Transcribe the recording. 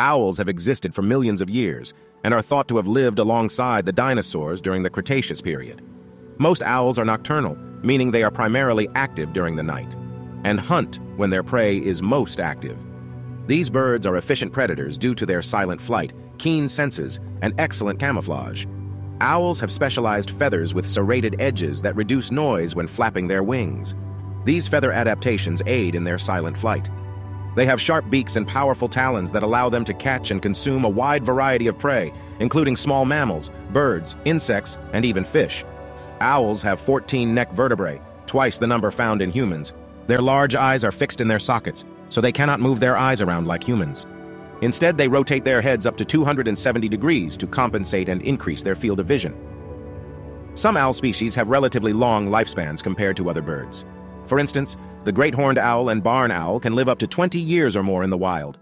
Owls have existed for millions of years and are thought to have lived alongside the dinosaurs during the Cretaceous period. Most owls are nocturnal, meaning they are primarily active during the night, and hunt when their prey is most active. These birds are efficient predators due to their silent flight, keen senses, and excellent camouflage. Owls have specialized feathers with serrated edges that reduce noise when flapping their wings. These feather adaptations aid in their silent flight. They have sharp beaks and powerful talons that allow them to catch and consume a wide variety of prey, including small mammals, birds, insects, and even fish. Owls have 14 neck vertebrae, twice the number found in humans. Their large eyes are fixed in their sockets, so they cannot move their eyes around like humans. Instead, they rotate their heads up to 270 degrees to compensate and increase their field of vision. Some owl species have relatively long lifespans compared to other birds. For instance, the great horned owl and barn owl can live up to 20 years or more in the wild.